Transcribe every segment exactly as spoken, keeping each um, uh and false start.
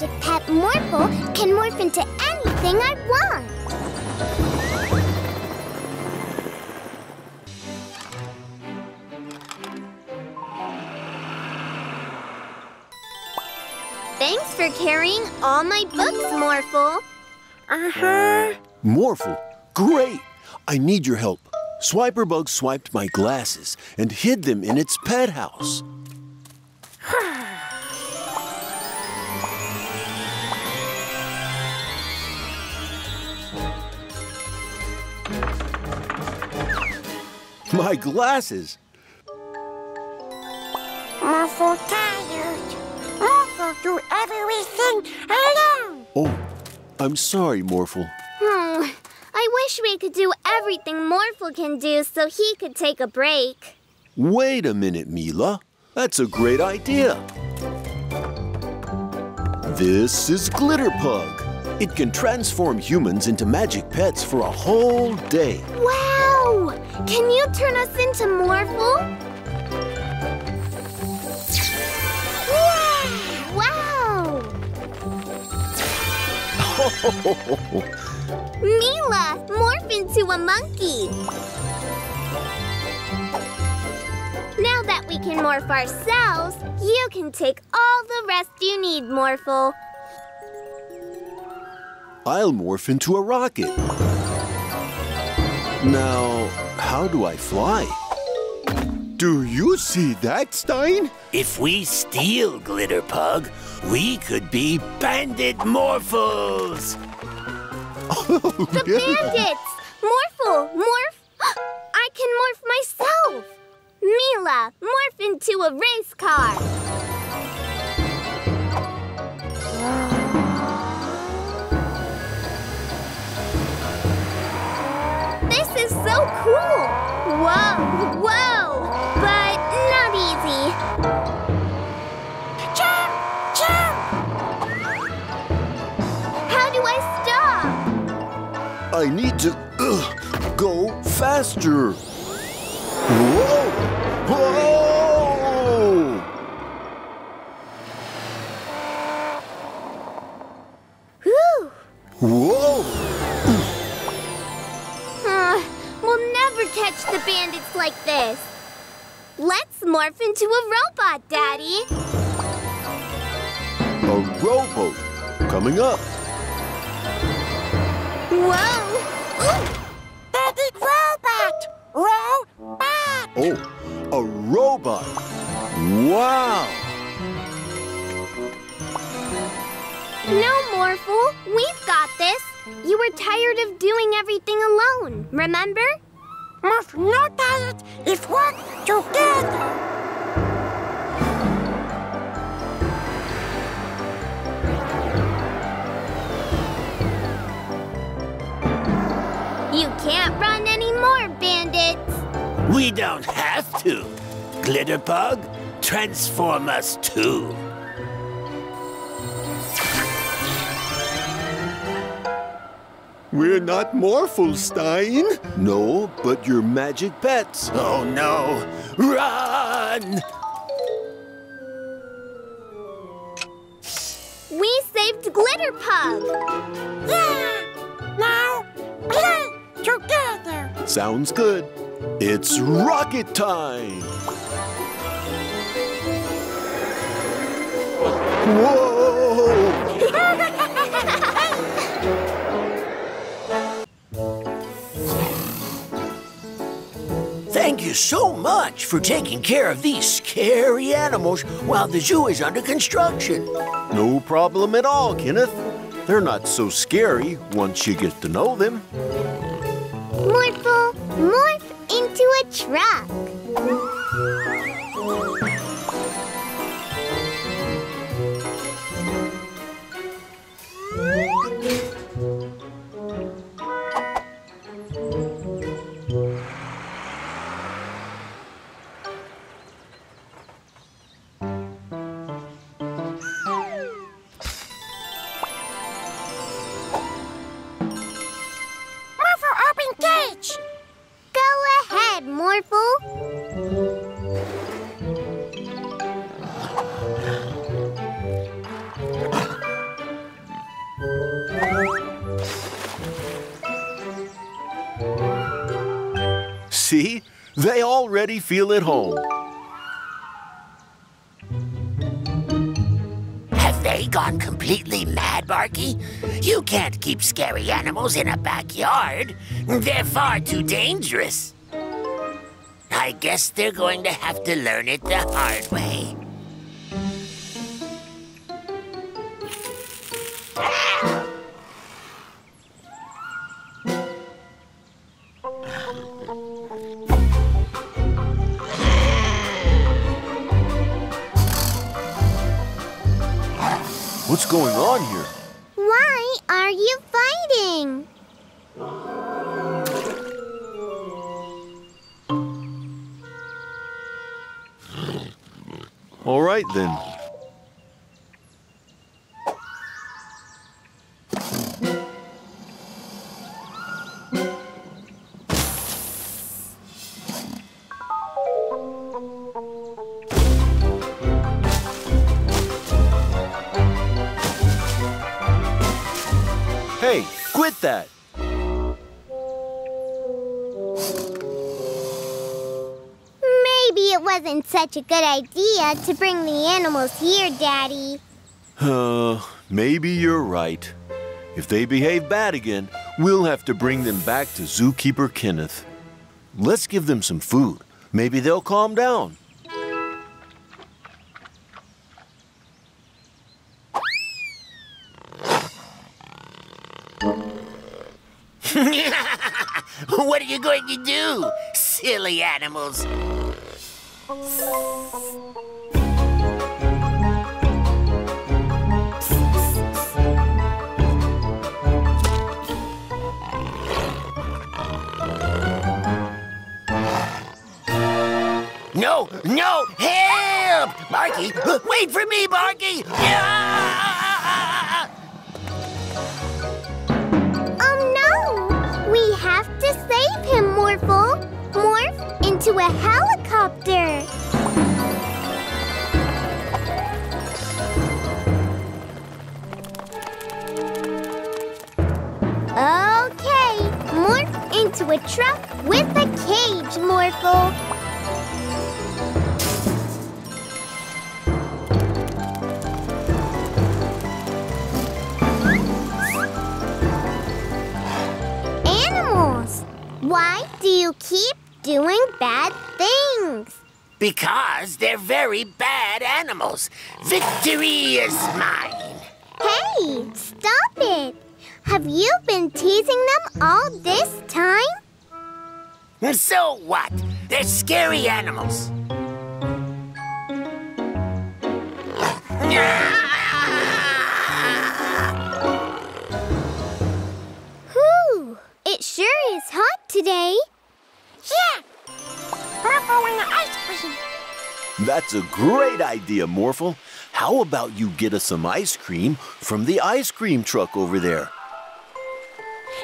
Magic Pet Morphle can morph into anything I want. Thanks for carrying all my books, Morphle. Uh-huh. Morphle? Great! I need your help. Swiperbug swiped my glasses and hid them in its pet house. My glasses! Morphle tired. Morphle do everything alone. Oh, I'm sorry, Morphle. Hmm. I wish we could do everything Morphle can do so he could take a break. Wait a minute, Mila. That's a great idea. This is Glitter Pug. It can transform humans into magic pets for a whole day. Wow! Can you turn us into Morphle? Yeah! Wow! Mila, morph into a monkey. Now that we can morph ourselves, you can take all the rest you need, Morphle. I'll morph into a rocket. Now, how do I fly? Do you see that, Stein? If we steal Glitter Pug, we could be Bandit Morphles. Oh, the yeah. Bandits! Morphle, morph. I can morph myself. Mila, morph into a race car. Wow. So cool! Whoa, whoa! But not easy. Jump! Jump! How do I stop? I need to uh, go faster. Whoa! Whoa! Whew. Whoa! Catch the bandits like this. Let's morph into a robot, Daddy. A rowboat coming up. Whoa! Ooh. Daddy robot! Robot! Oh, a robot! Wow! No, Morphle, we've got this. You were tired of doing everything alone, remember? Must not tired if work together. You can't run anymore, bandits. We don't have to. Glitter Pug, transform us too. We're not Morphlestein. No, but you're magic pets. Oh, no. Run! We saved Glitter Pug. Yeah! Now, play together. Sounds good. It's rocket time. Whoa! Thank you so much for taking care of these scary animals while the zoo is under construction. No problem at all, Kenneth. They're not so scary once you get to know them. Morphle, morph into a truck. Go ahead, Morphle. They already feel at home. Have they gone completely mad, Barky? You can't keep scary animals in a backyard. They're far too dangerous. I guess they're going to have to learn it the hard way. What's going on here? Why are you fighting? All right, then. Hey, quit that! It wasn't such a good idea to bring the animals here, Daddy. Uh, maybe you're right. If they behave bad again, we'll have to bring them back to Zookeeper Kenneth. Let's give them some food. Maybe they'll calm down. What are you going to do, silly animals? No, no, help! Barky, wait for me, Barky! Ah! Oh no! We have to save him, Morphle! Morph into a helicopter! Okay, morph into a truck with a cage, Morphle! Animals! Why do you keep doing bad things? Because they're very bad animals. Victory is mine. Hey, stop it. Have you been teasing them all this time? So what? They're scary animals. Whew, it sure is hot today. Yeah! Morphle and the ice cream. That's a great idea, Morphle. How about you get us some ice cream from the ice cream truck over there?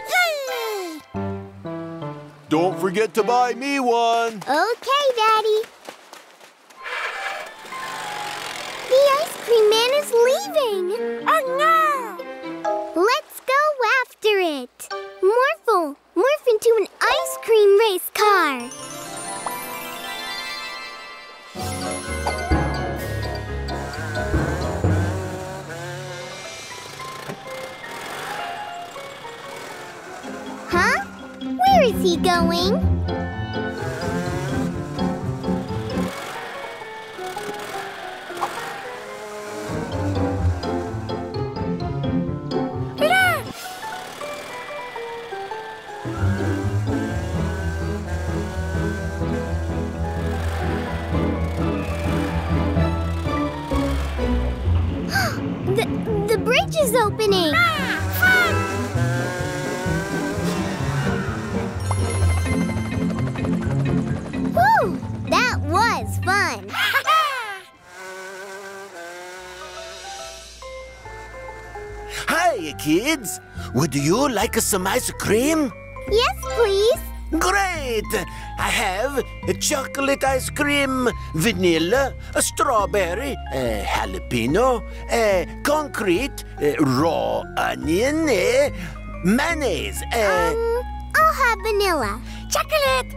Yay! Don't forget to buy me one. Okay, Daddy. The ice cream man is leaving. Oh, no! Let's go after it. Morphle, morph into an ice cream race car. Huh? Where is he going? Is opening. Woo! That was fun. Hi, kids. Would you like some ice cream? Yes, please. Great! I have a chocolate ice cream, vanilla, a strawberry, a jalapeno, a concrete, a raw onion, a mayonnaise, a... Um, I'll have vanilla. Chocolate!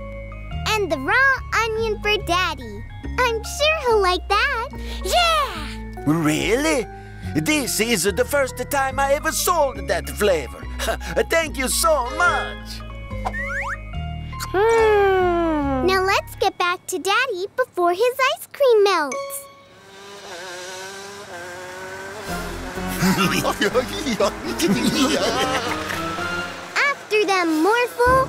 And the raw onion for Daddy. I'm sure he'll like that. Yeah! Really? This is the first time I ever sold that flavor. Thank you so much. Mm. Now let's get back to Daddy before his ice cream melts. After them, Morphle.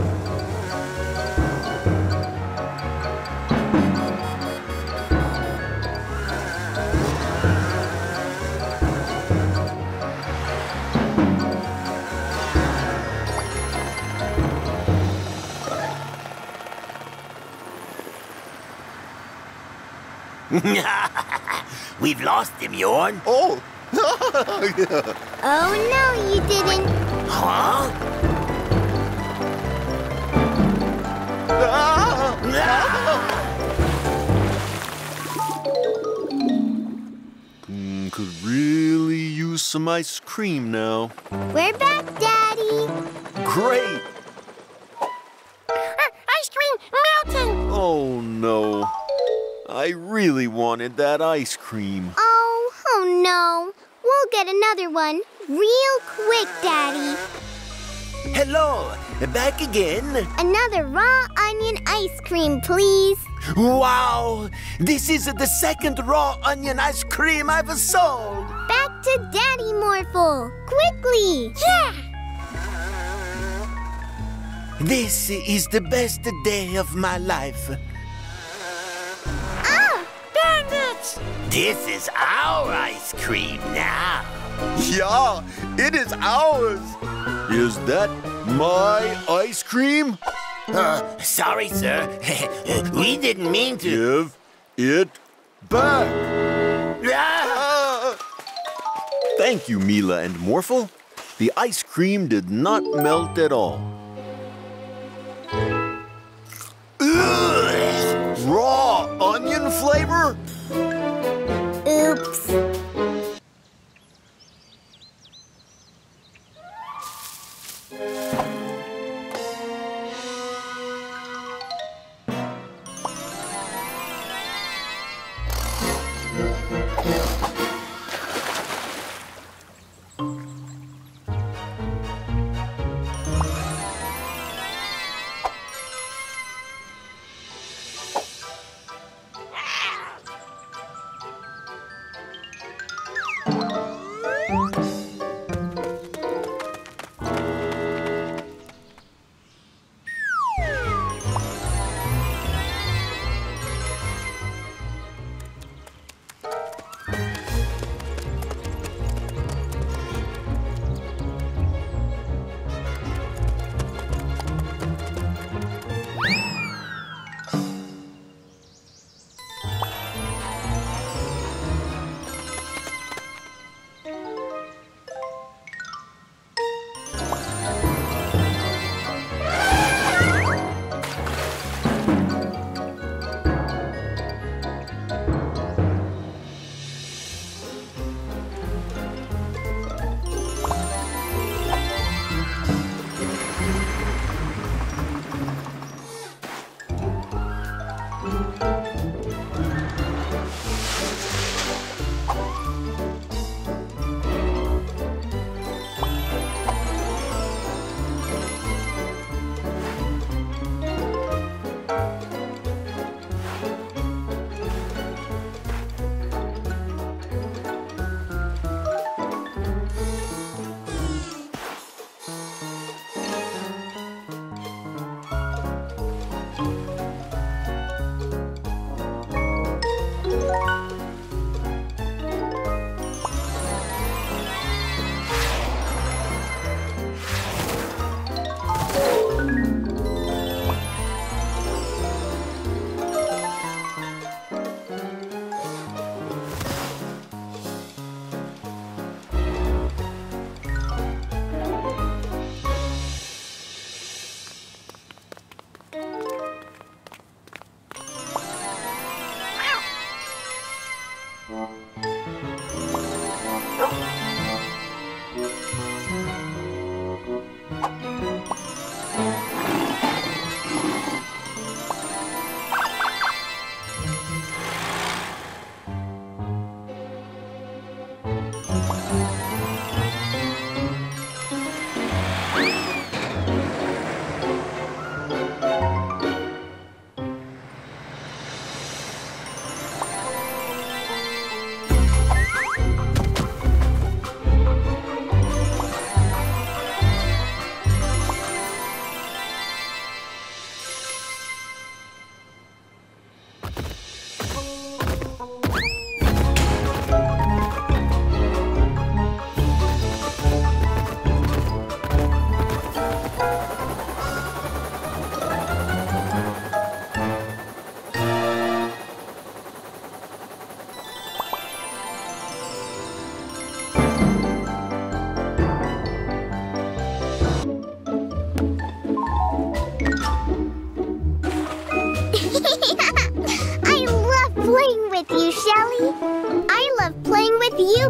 We've lost him, Yorn. Oh. Oh, no, you didn't. Huh? Mm, could really use some ice cream now. We're back, Daddy. Great. Uh, ice cream melting. Oh, no. I really wanted that ice cream. Oh, oh no. We'll get another one real quick, Daddy. Hello, back again. Another raw onion ice cream, please. Wow, this is the second raw onion ice cream I've sold. Back to Daddy, Morphle, quickly. Yeah. This is the best day of my life. This is our ice cream now. Yeah, it is ours. Is that my ice cream? Uh, sorry, sir. We didn't mean to. Give it back. Ah! Thank you, Mila and Morphle. The ice cream did not melt at all. Ugh! Raw onion flavor? Oops.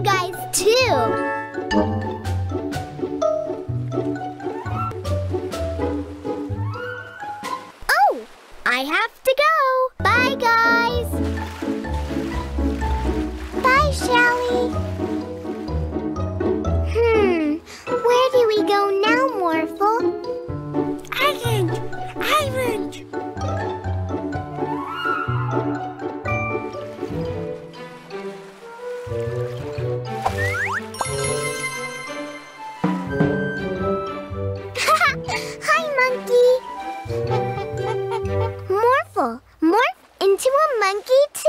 you guys too. I have to go. Bye, guys. Bye, Shelly. Hmm, where do we go now, Morphle? Island, island. Hi, monkey. Morph into a monkey, too.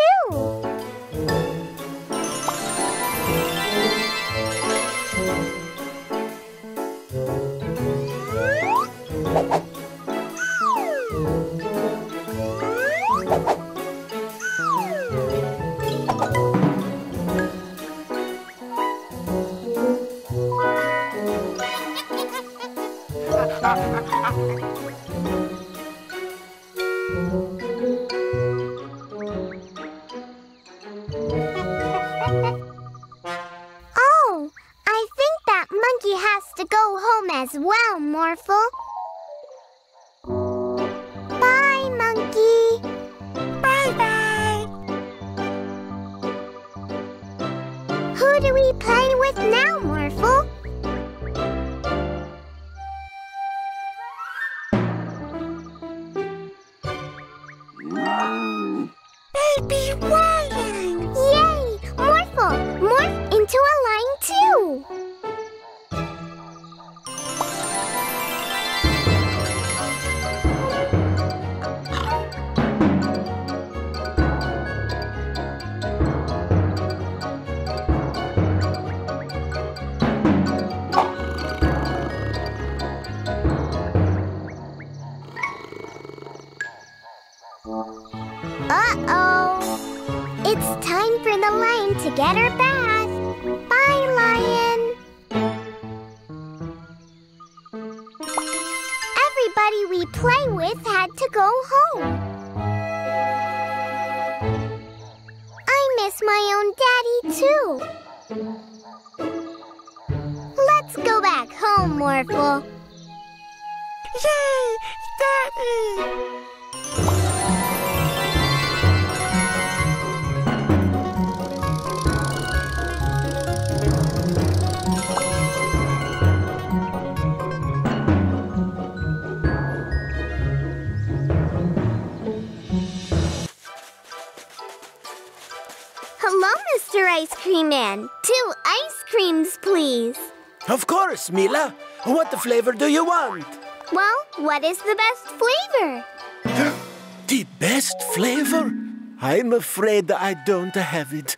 As well, Morphle. Bye, monkey. Bye-bye. Who do we play with now, Morphle? Baby lion! Yay! Morphle, morph into a lion too. Time for the lion to get her bath. Bye, lion. Everybody we play with had to go home. I miss my own daddy, too. Let's go back home, Morphle. Yay, daddy! Mister Ice Cream Man, two ice creams, please. Of course, Mila. What flavor do you want? Well, what is the best flavor? The best flavor? I'm afraid I don't have it.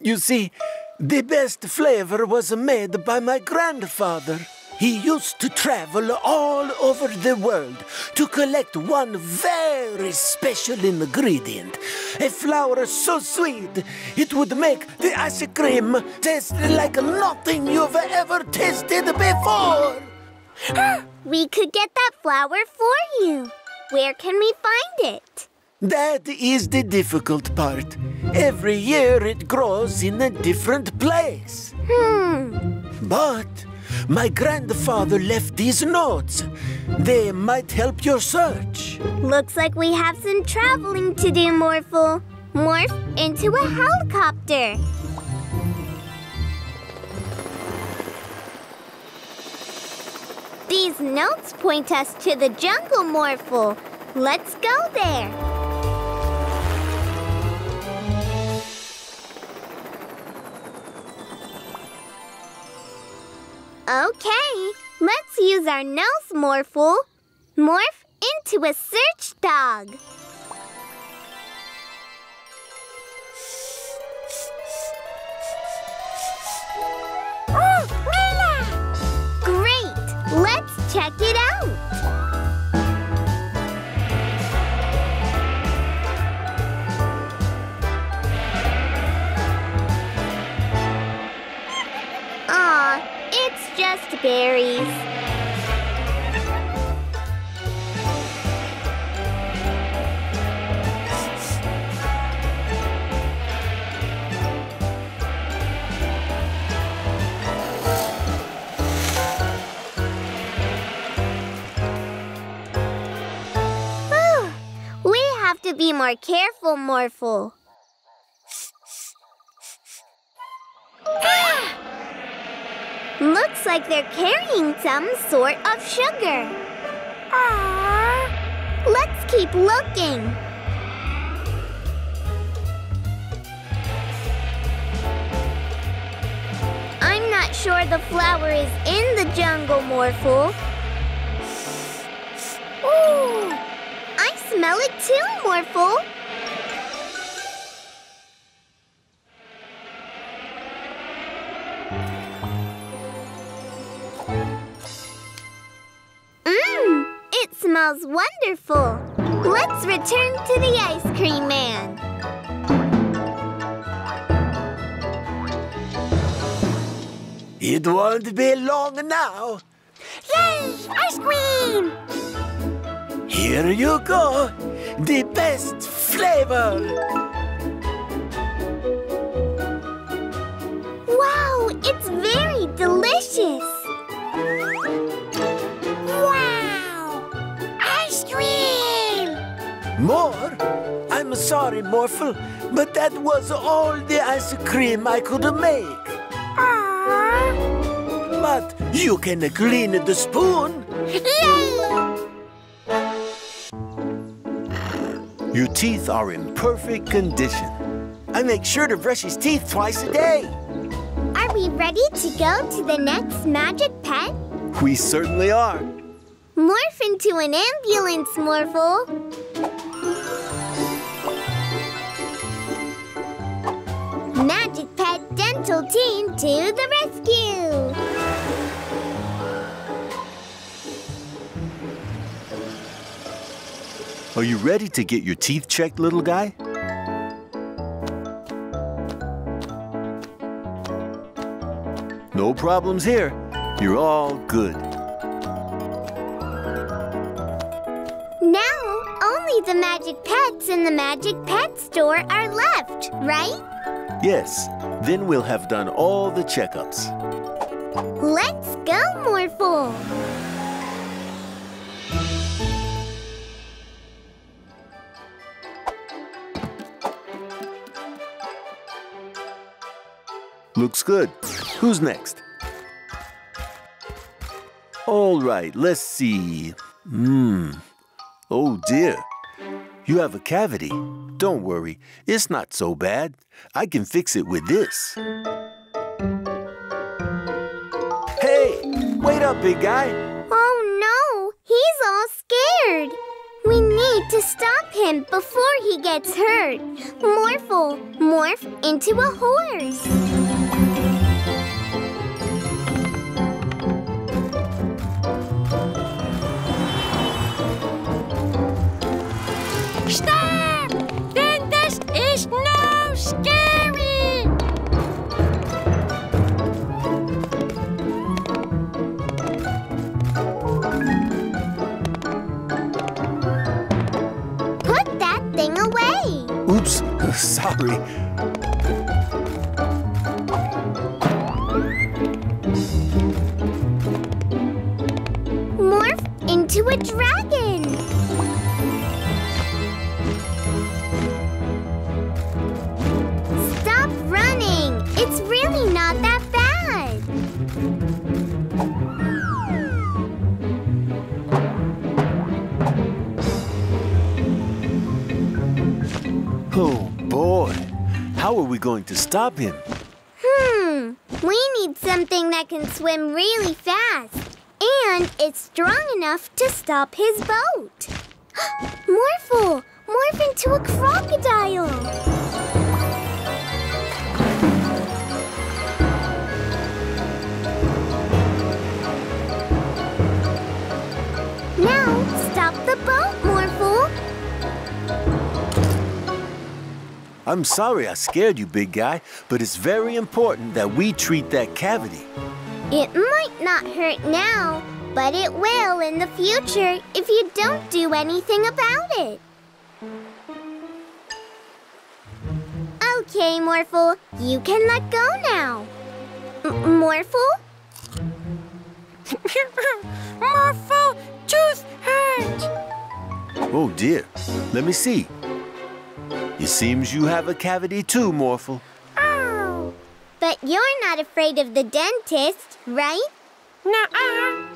You see, the best flavor was made by my grandfather. He used to travel all over the world to collect one very special ingredient, a flower so sweet it would make the ice cream taste like nothing you've ever tasted before. We could get that flower for you. Where can we find it? That is the difficult part. Every year it grows in a different place. Hmm. But my grandfather left these notes. They might help your search. Looks like we have some traveling to do, Morphle. Morph into a helicopter. These notes point us to the jungle, Morphle. Let's go there. Okay, let's use our nose, Morphle. Morph into a search dog. Oh, Mila! Great, let's check it out. Just berries. to be more careful, Morphle. Ah! Looks like they're carrying some sort of sugar. Ah! Let's keep looking. I'm not sure the flower is in the jungle, Morphle. Ooh! I smell it too, Morphle. Mmm, it smells wonderful. Let's return to the ice cream man. It won't be long now. Yay, ice cream! Here you go, the best flavor! Wow, it's very delicious! Wow! Ice cream! More? I'm sorry, Morphle, but that was all the ice cream I could make. Aww. But you can clean the spoon. Yay! Your teeth are in perfect condition. I make sure to brush his teeth twice a day. Are we ready to go to the next magic pet? We certainly are. Morph into an ambulance, Morphle. Magic Pet Dental Team to the rescue. Are you ready to get your teeth checked, little guy? No problems here. You're all good. Now, only the magic pets in the magic pet store are left, right? Yes. Then we'll have done all the checkups. Let's go, Morphle. Looks good. Who's next? All right, let's see. Hmm. Oh, dear. You have a cavity. Don't worry. It's not so bad. I can fix it with this. Hey! Wait up, big guy. Oh, no. He's all scared. We need to stop him before he gets hurt. Morphle, morph into a horse. Stop! Then this is no scary! Put that thing away! Oops, sorry. Morph into a dragon! It's really not that bad. Oh, boy. How are we going to stop him? Hmm. We need something that can swim really fast. And it's strong enough to stop his boat. Morphle! Morph into a crocodile! The boat, Morphle. I'm sorry I scared you, big guy, but it's very important that we treat that cavity. It might not hurt now, but it will in the future if you don't do anything about it. Okay, Morphle, you can let go now. M- Morphle? Morphle, tooth hurt! Oh dear, let me see. It seems you have a cavity too, Morphle. Oh. But you're not afraid of the dentist, right? Nuh-uh.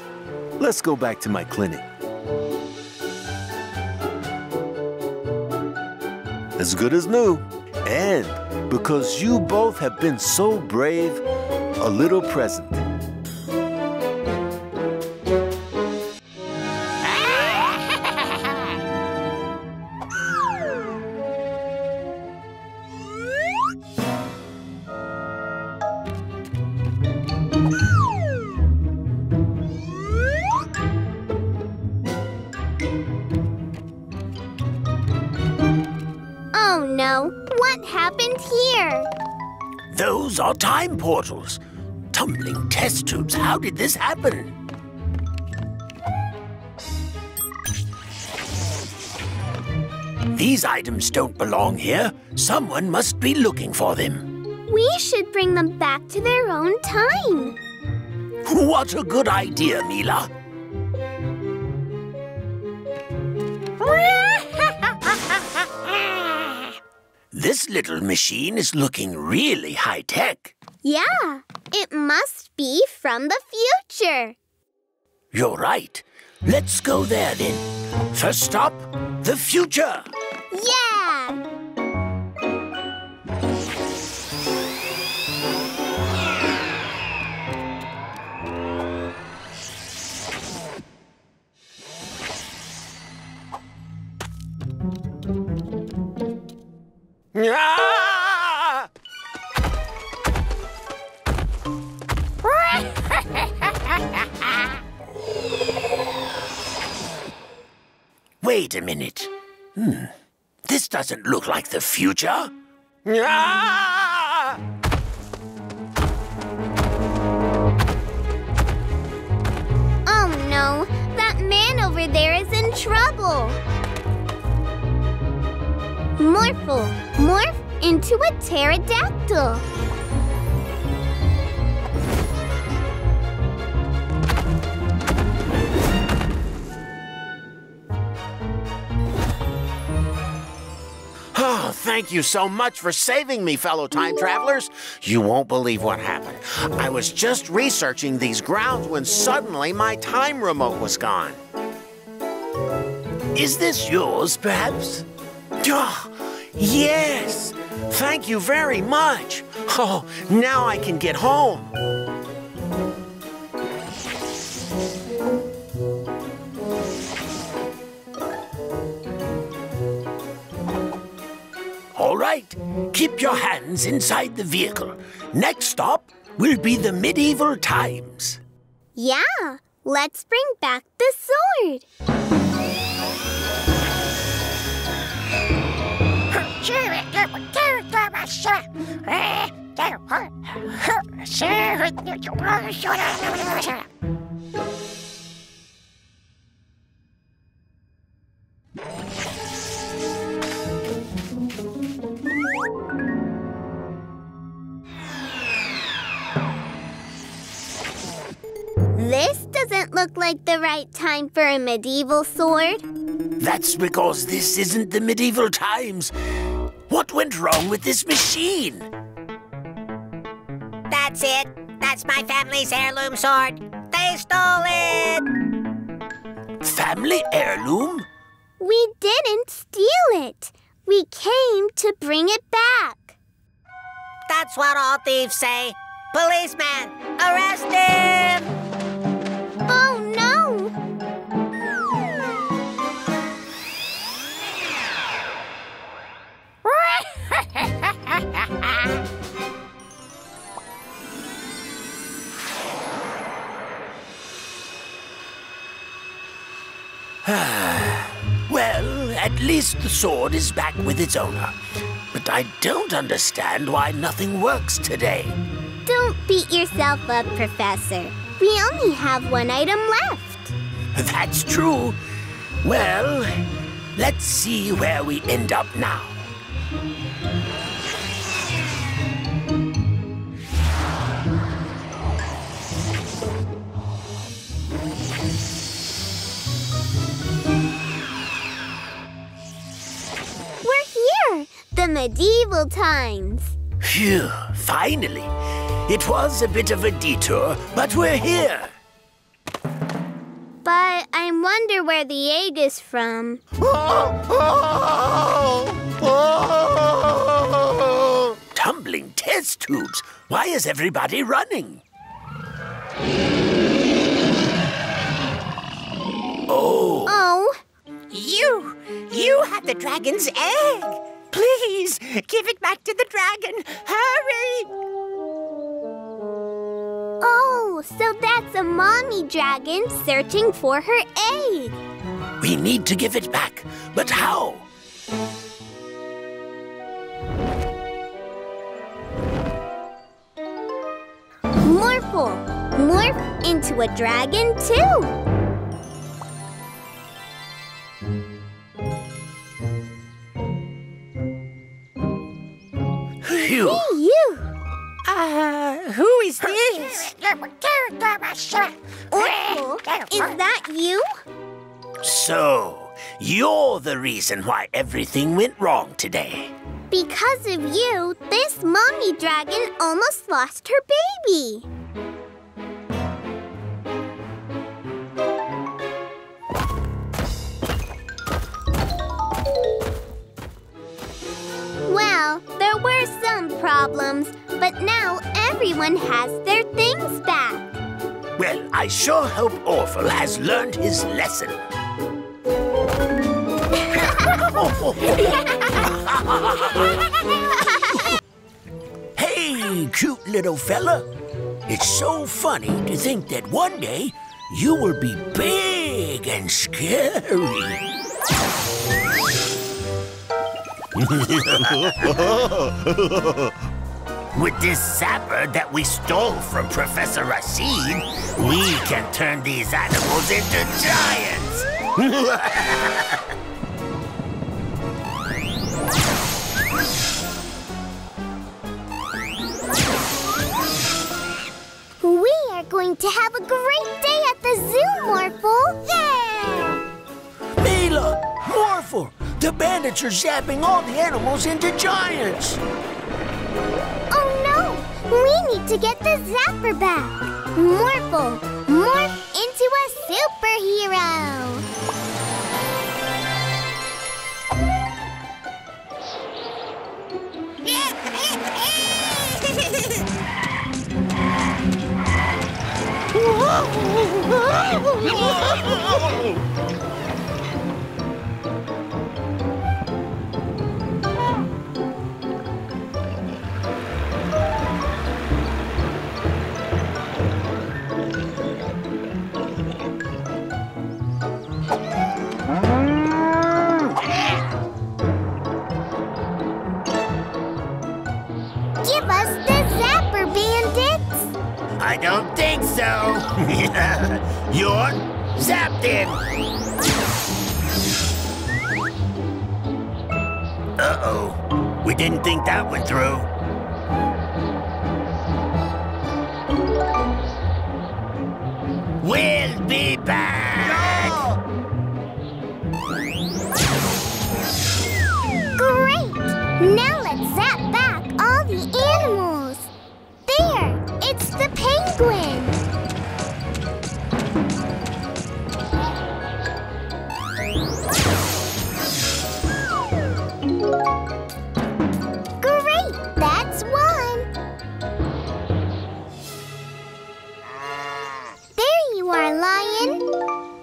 Let's go back to my clinic. As good as new. And because you both have been so brave, a little present. Are time portals. Tumbling test tubes. How did this happen? These items don't belong here. Someone must be looking for them. We should bring them back to their own time. What a good idea, Mila. This little machine is looking really high-tech. Yeah, it must be from the future. You're right. Let's go there, then. First stop, the future. Yeah! Wait a minute. Hmm. This doesn't look like the future. Oh no, that man over there is in trouble. Morphle, morph into a pterodactyl. Oh, thank you so much for saving me, fellow time travelers. You won't believe what happened. I was just researching these grounds when suddenly my time remote was gone. Is this yours, perhaps? Oh, yes! Thank you very much. Oh, now I can get home. All right, keep your hands inside the vehicle. Next stop will be the medieval times. Yeah, let's bring back the sword. This doesn't look like the right time for a medieval sword. That's because this isn't the medieval times. What went wrong with this machine? That's it. That's my family's heirloom sword. They stole it! Family heirloom? We didn't steal it. We came to bring it back. That's what all thieves say. Policeman, arrest him! Oh, no! Well, at least the sword is back with its owner. But I don't understand why nothing works today. Don't beat yourself up, Professor. We only have one item left. That's true. Well, let's see where we end up now. The medieval times. Phew, finally. It was a bit of a detour, but we're here. But I wonder where the egg is from. Oh, oh, oh. Tumbling test tubes. Why is everybody running? Oh. Oh. You, you had the dragon's egg. Please, give it back to the dragon. Hurry. Oh, so that's a mommy dragon searching for her egg. We need to give it back, but how? Morphle, morph into a dragon too. Phew. Hey, you. Uh, who is this? Orphle, is that you? So, you're the reason why everything went wrong today. Because of you, this mommy dragon almost lost her baby. Well, there were some problems, but now everyone has their things back. Well, I sure hope Orphle has learned his lesson. Hey, cute little fella. It's so funny to think that one day you will be big and scary. With this sapper that we stole from Professor Racine, we can turn these animals into giants! We are going to have a great day at the zoo, Morphle! Yeah! Mila! Morphle! The bandits are zapping all the animals into giants! Oh no! We need to get the zapper back! Morphle, morph into a superhero! I don't think so. Yorn, zapped him. Uh-oh. We didn't think that went through. We'll be back. No! Great. Now let's zap back all the animals. There. It's the penguin! Great! That's one! There you are, Lion!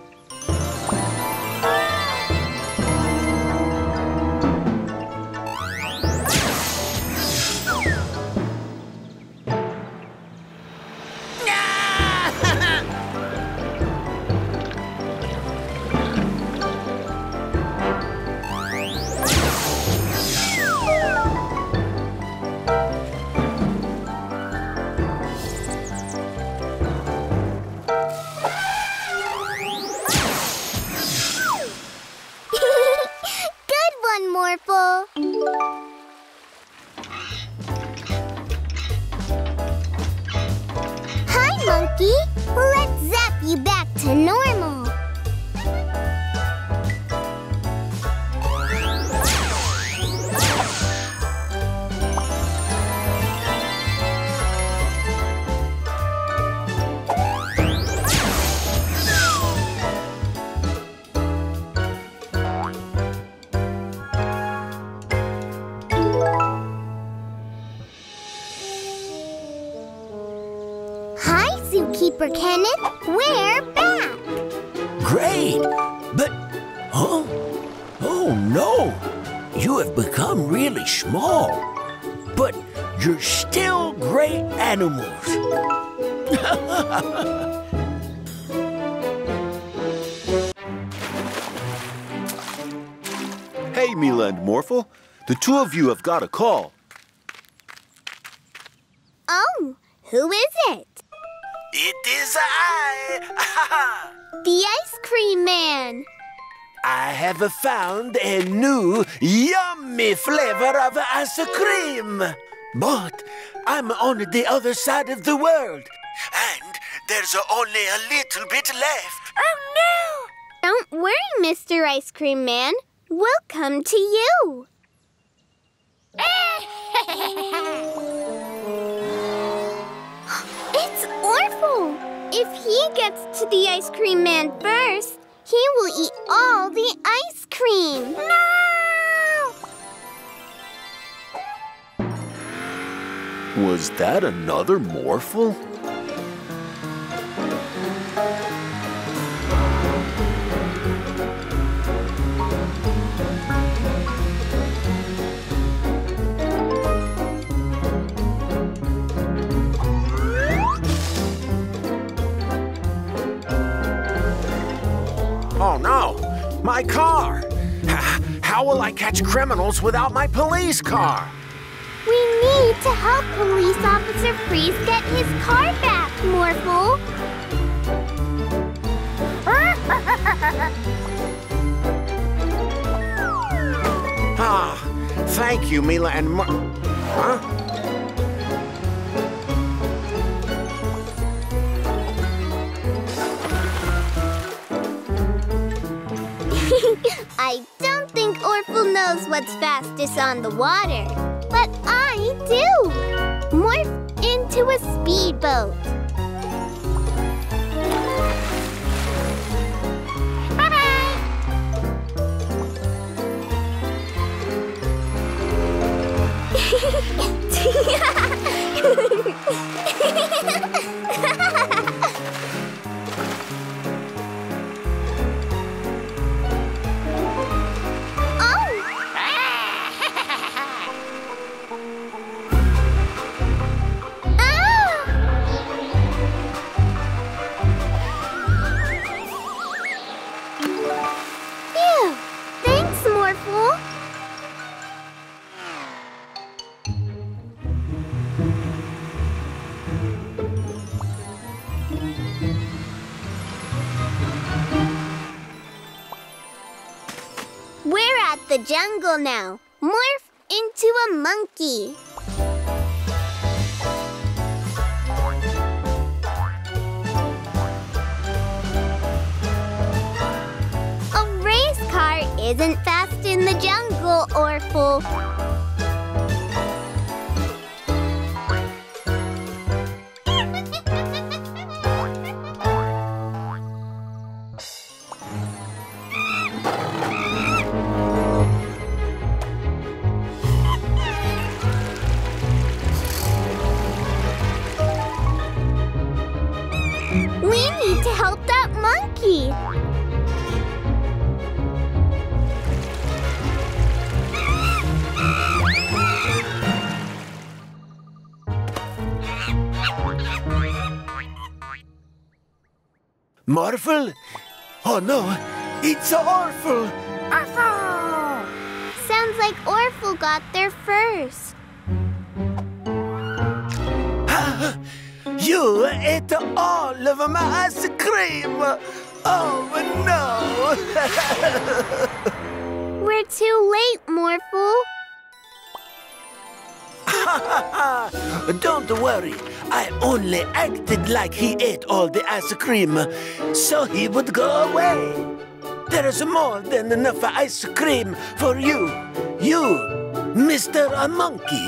Zookeeper Kenneth, we're back! Great! But, huh? Oh, no! You have become really small, but you're still great animals. Hey, Mila and Morphle. The two of you have got a call. Oh, who is it? It is I! The ice cream man! I have found a new yummy flavor of ice cream! But I'm on the other side of the world, and there's only a little bit left. Oh, no! Don't worry, Mister Ice Cream Man. We'll come to you. It's Orful! If he gets to the ice cream man first, he will eat all the ice cream. No! Was that another Morphle? Oh, no! My car! H- how will I catch criminals without my police car? We need to help Police Officer Freeze get his car back, Morphle! Ah, thank you, Mila and Mor... Huh? I don't think Orful knows what's fastest on the water, but I do! Morph into a speedboat! Bye-bye! The jungle now. Morph into a monkey. A race car isn't fast in the jungle, Orful. Morphle? Oh no, it's Orful! Orful! Sounds like Orful got there first. You ate all of my ice cream! Oh no! We're too late, Morphle. Don't worry, I only acted like he ate all the ice cream, so he would go away. There is more than enough ice cream for you, you, Mister Monkey,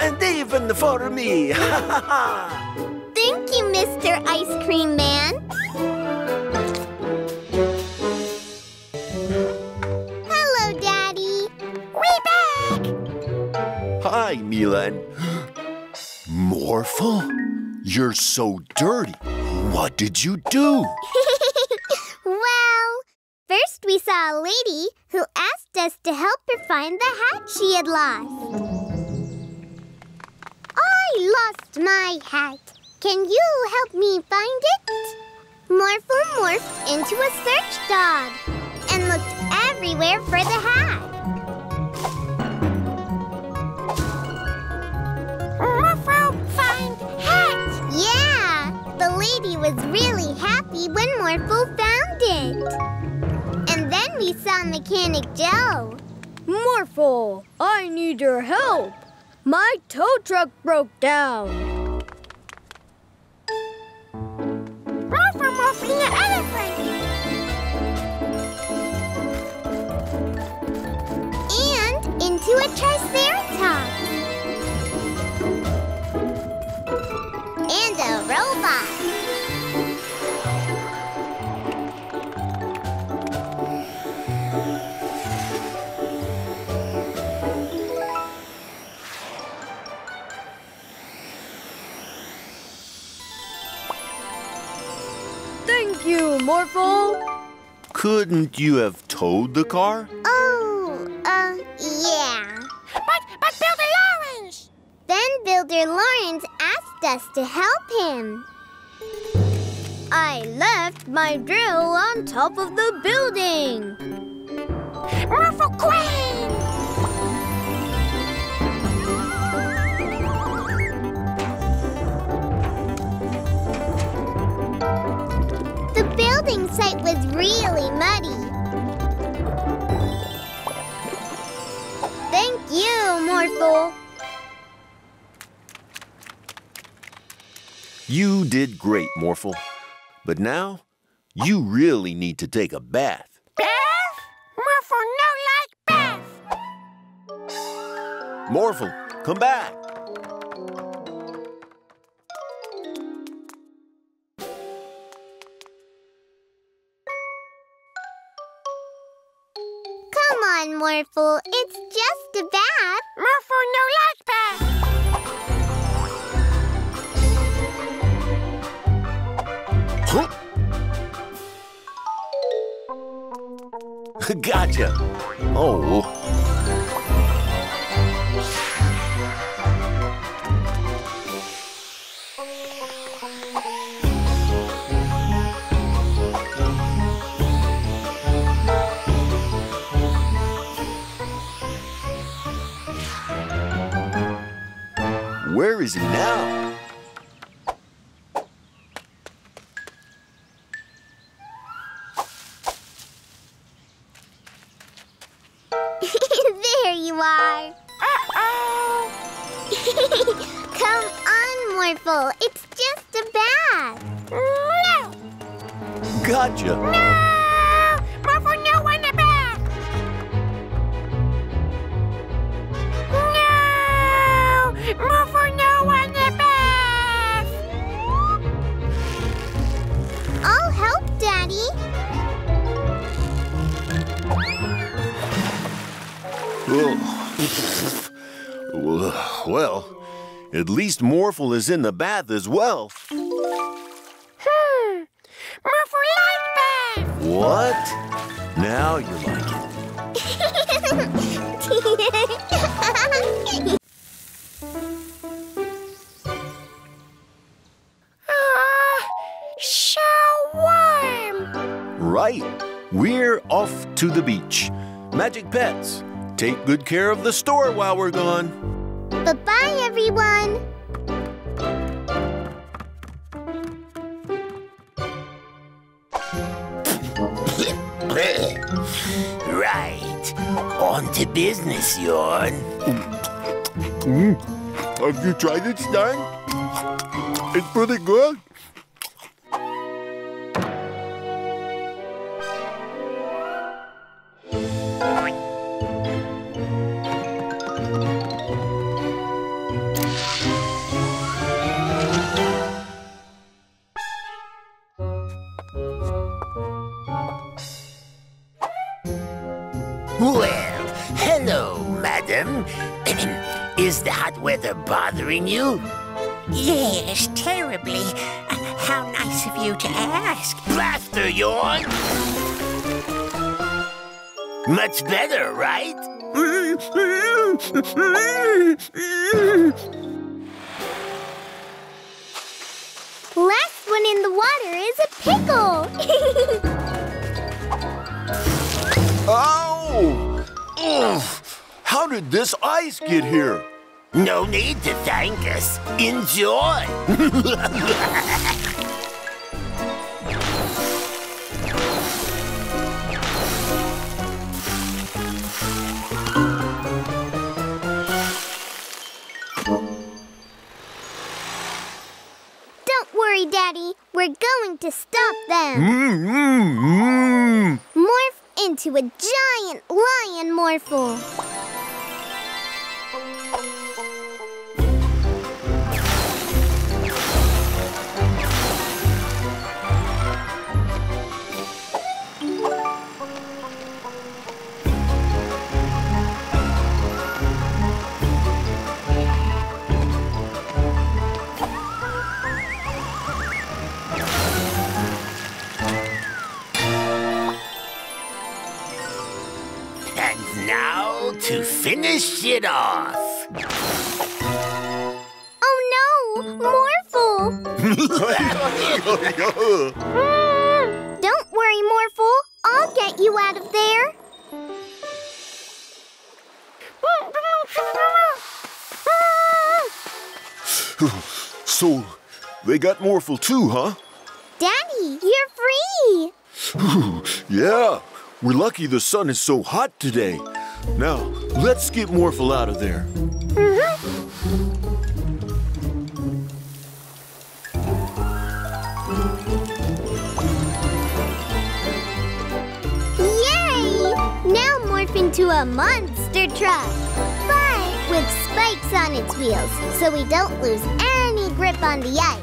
and even for me. Thank you, Mister Ice Cream Man. Hello, Daddy. We're back. Hi, Mila. Morphle? You're so dirty. What did you do? Well, first we saw a lady who asked us to help her find the hat she had lost. I lost my hat. Can you help me find it? Morphle morphed into a search dog and looked everywhere for the hat. Morphle found hat! Yeah! The lady was really happy when Morphle found it. And then we saw Mechanic Joe. Morphle, I need your help. My tow truck broke down. Morphle morphing an elephant. And into a triceratops. And a robot. Thank you, Morphle. Couldn't you have towed the car? Oh, uh, yeah. But, but Builder Lawrence! Then Builder Lawrence asked us to help him. I left my drill on top of the building. Morphle Queen! The building site was really muddy. Thank you, Morphle. You did great, Morphle. But now, you really need to take a bath. Bath? Morphle no like bath. Morphle, come back. Morphle, it's just a bath. Morphle no like bath. Huh? Gotcha. Oh. Where is he now? There you are. Uh-oh. Come on, Morphle. It's just a bath. No. Gotcha. No. Well, at least Morphle is in the bath as well. Hmm. Morphle like bath! What? Now you like it. Ah, so warm! Right. We're off to the beach. Magic Pets, take good care of the store while we're gone. Bye-bye, everyone. Right. On to business, Yorn. Have you tried it, Stein? It's pretty good. Bothering you? Yes, terribly. Uh, how nice of you to ask. Blaster, Yorn! Much better, right? Last one in the water is a pickle. Oh! Ugh. How did this ice get here? No need to thank us. Enjoy! Don't worry, Daddy. We're going to stop them. Mm-mm-mm. Morph into a giant lion, Morphle. To finish it off. Oh no, Morphle! mm, don't worry, Morphle. I'll get you out of there. So, they got Morphle too, huh? Daddy, you're free! Yeah, we're lucky the sun is so hot today. Now, let's get Morphle out of there. Mm-hmm. Yay! Now morph into a monster truck, but with spikes on its wheels, so we don't lose any grip on the ice.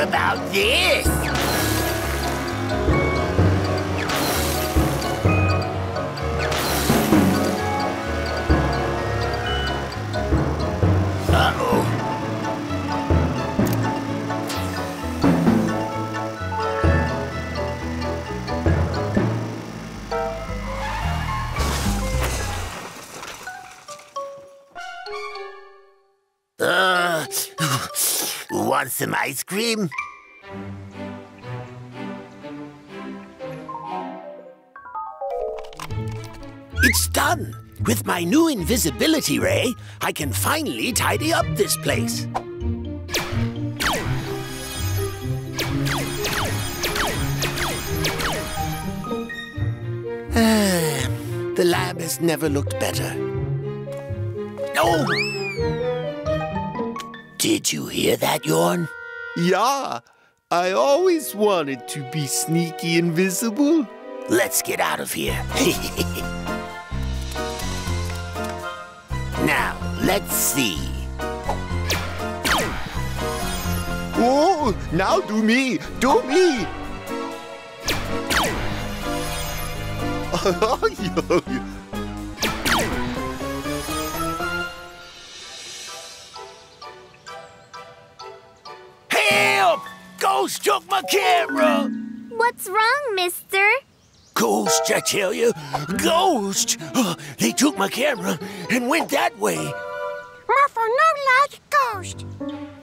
About this? Uh-oh. Uh, want some ice cream? It's done! With my new invisibility ray, I can finally tidy up this place. Ah, the lab has never looked better. Oh! Did you hear that, Yorn? Yeah! I always wanted to be sneaky invisible. Let's get out of here. Now, let's see. Oh, now do me, do me. Help! Ghost took my camera! What's wrong, mister? Ghost, I tell you. Ghost! Oh, they took my camera and went that way. Morphle no like Ghost.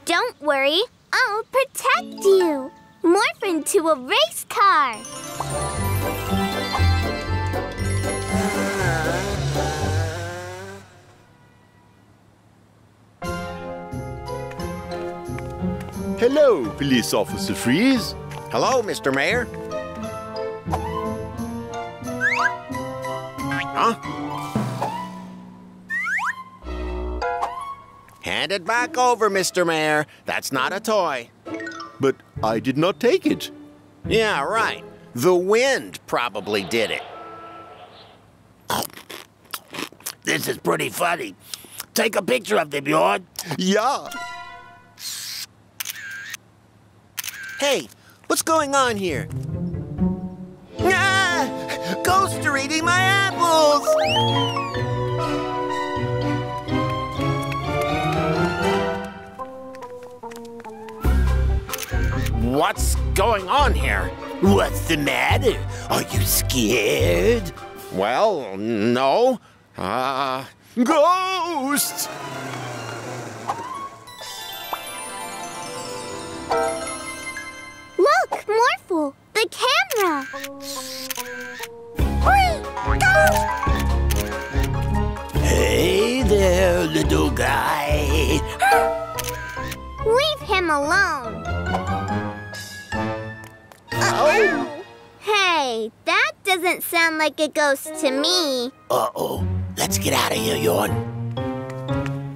Don't worry, I'll protect you. Morph into a race car. Hello, Police Officer Freeze. Hello, Mister Mayor. Huh? Hand it back over, Mister Mayor. That's not a toy. But I did not take it. Yeah, right. The wind probably did it. This is pretty funny. Take a picture of them, Bjorn. Yeah. Hey, what's going on here? Ah! Ghosts are eating my apples! What's going on here? What's the matter? Are you scared? Well, no. Uh, ghosts! Look, Morphle, the camera! Whee! Ghost! Hey there, little guy. Leave him alone. Uh-oh. Hey, that doesn't sound like a ghost to me. Uh-oh. Let's get out of here, Yorn.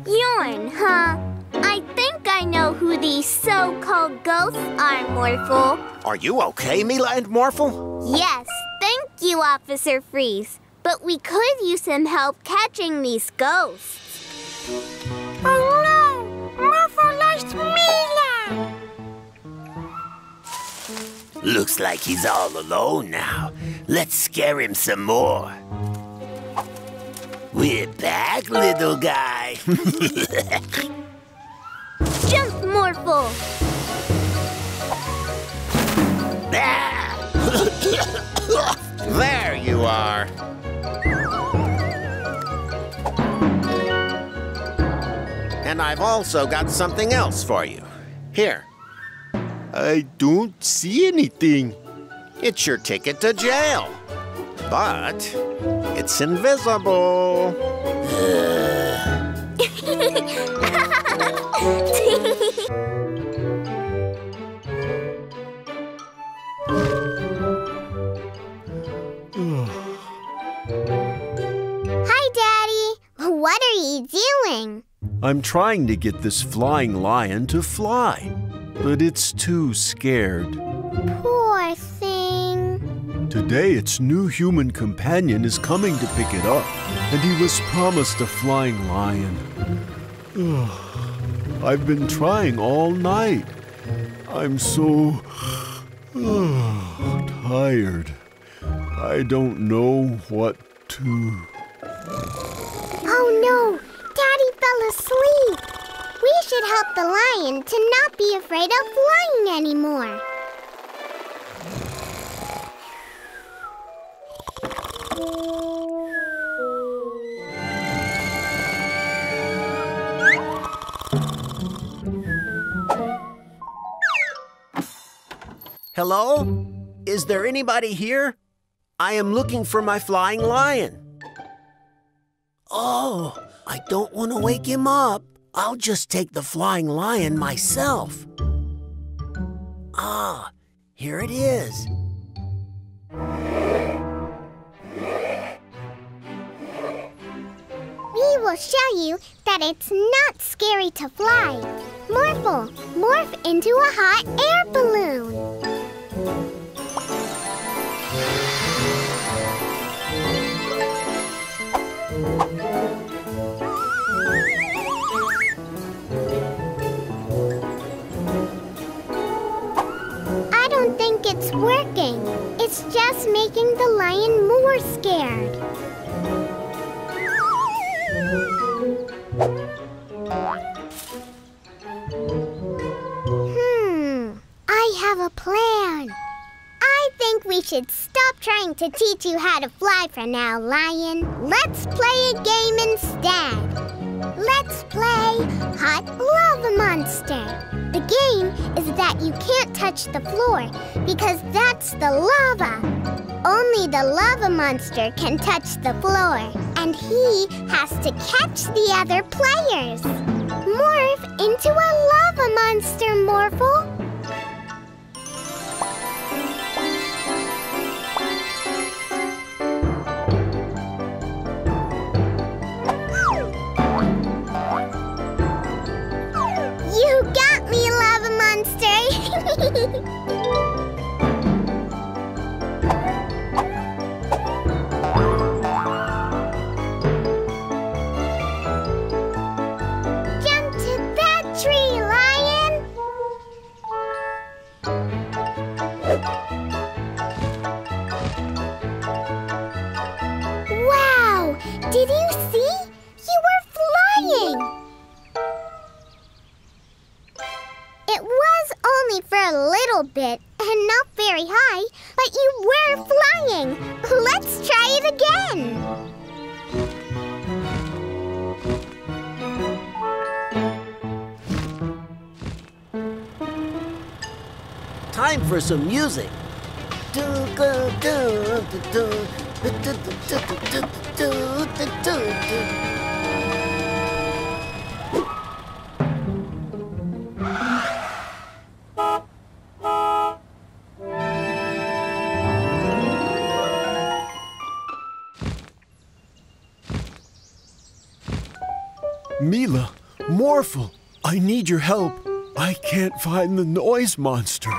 Yorn, huh? I think I know who these so-called ghosts are, Morphle. Are you okay, Mila and Morphle? Yes, thank you, Officer Freeze. But we could use some help catching these ghosts. Oh no! Morphle lost Mila! Looks like he's all alone now. Let's scare him some more. We're back, little guy. Jump, Morphle! Ah! There you are. And I've also got something else for you. Here. I don't see anything. It's your ticket to jail. But it's invisible. Hi, Daddy. What are you doing? I'm trying to get this flying lion to fly, but it's too scared. Poor thing. Today, its new human companion is coming to pick it up, and he was promised a flying lion. I've been trying all night. I'm so tired. I don't know what to... Oh no! Daddy fell asleep! We should help the lion to not be afraid of flying anymore. Hello? Is there anybody here? I am looking for my flying lion. Oh, I don't want to wake him up. I'll just take the flying lion myself. Ah, here it is. We will show you that it's not scary to fly. Morphle, morph into a hot air balloon. I don't think it's working. It's just making the lion more scared. Hmm, I have a plan. I think we should stop trying to teach you how to fly for now, Lion. Let's play a game instead. Let's play Hot Lava Monster. The game is that you can't touch the floor because that's the lava. Only the lava monster can touch the floor, and he has to catch the other players. Morph into a lava monster, Morphle. You got me, lava monster! little bit, and not very high, but you were flying. Let's try it again. Time for some music. Mila, Morphle, I need your help. I can't find the noise monster.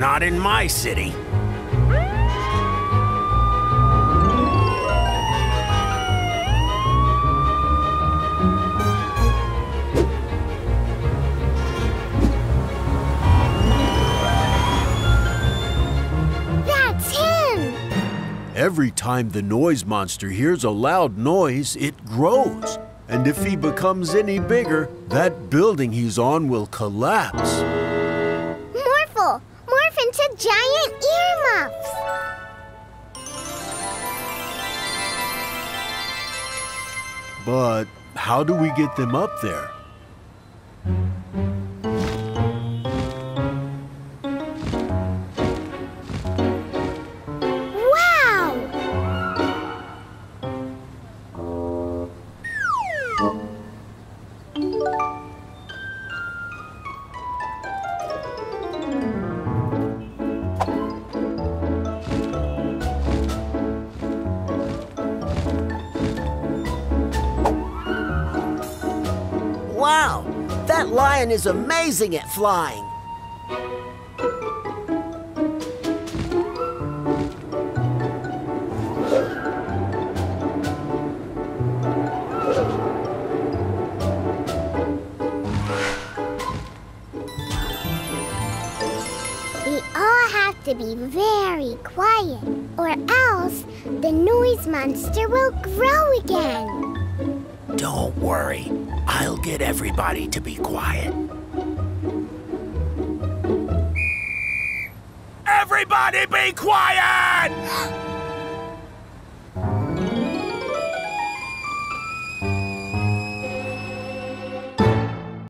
Not in my city. Every time the noise monster hears a loud noise, it grows. And if he becomes any bigger, that building he's on will collapse. Morphle, morph into giant earmuffs. But how do we get them up there? Is amazing at flying. We all have to be very quiet, or else the noise monster will grow again. Don't worry. I'll get everybody to be quiet. Everybody be quiet!